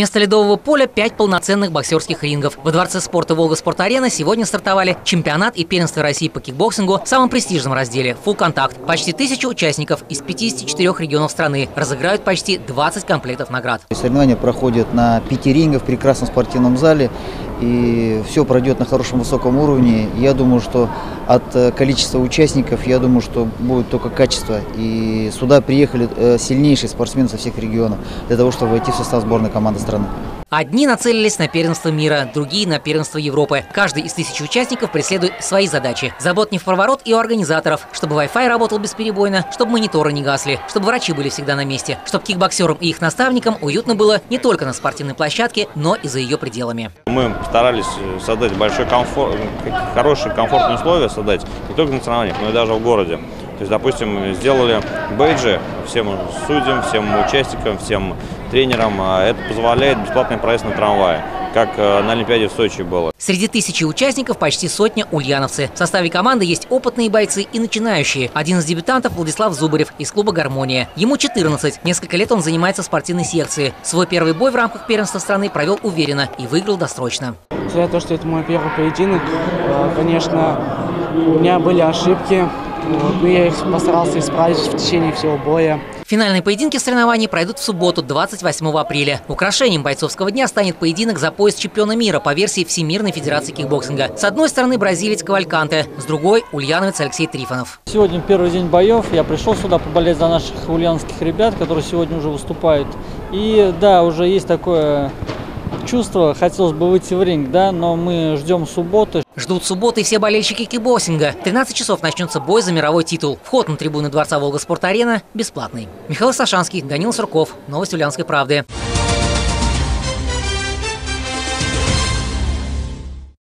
Вместо ледового поля 5 полноценных боксерских рингов. Во дворце спорта «Волга-Спорт-Арена» сегодня стартовали чемпионат и первенство России по кикбоксингу в самом престижном разделе – фул-контакт. Почти 1000 участников из 54 регионов страны разыграют почти 20 комплектов наград. Соревнования проходят на 5 рингах в прекрасном спортивном зале. И все пройдет на хорошем высоком уровне. Я думаю, что от количества участников, я думаю, что будет только качество. И сюда приехали сильнейшие спортсмены со всех регионов для того, чтобы войти в состав сборной команды страны. Одни нацелились на первенство мира, другие на первенство Европы. Каждый из 1000 участников преследует свои задачи. Забот не в проворот и у организаторов. Чтобы Wi-Fi работал бесперебойно, чтобы мониторы не гасли, чтобы врачи были всегда на месте, чтобы кикбоксерам и их наставникам уютно было не только на спортивной площадке, но и за ее пределами. Мы старались создать большой комфорт, хорошие комфортные условия создать не только на соревнованиях, но и даже в городе. То есть, допустим, сделали бейджи всем судьям, всем участникам, всем тренерам. Это позволяет бесплатный проезд на трамвае, как на Олимпиаде в Сочи было. Среди 1000 участников почти сотня ульяновцы. В составе команды есть опытные бойцы и начинающие. Один из дебютантов – Владислав Зубарев из клуба «Гармония». Ему 14. Несколько лет он занимается в спортивной секции. Свой первый бой в рамках первенства страны провел уверенно и выиграл досрочно. Несмотря на то, что это мой первый поединок, конечно, у меня были ошибки. Вот, я их постарался исправить в течение всего боя. Финальные поединки соревнований пройдут в субботу, 28 апреля. Украшением бойцовского дня станет поединок за пояс чемпиона мира по версии Всемирной федерации кикбоксинга. С одной стороны бразилец Кавальканте, с другой – ульяновец Алексей Трифонов. Сегодня первый день боев. Я пришел сюда поболеть за наших ульяновских ребят, которые сегодня уже выступают. И да, уже есть такое чувство, хотелось бы выйти в ринг, да, но мы ждем субботы. Ждут субботы все болельщики кикбоксинга. В 13 часов начнется бой за мировой титул. Вход на трибуны дворца «Волга-Спорт-Арена» бесплатный. Михаил Сашанский, Данил Сурков. Новости «Ульяновской правды».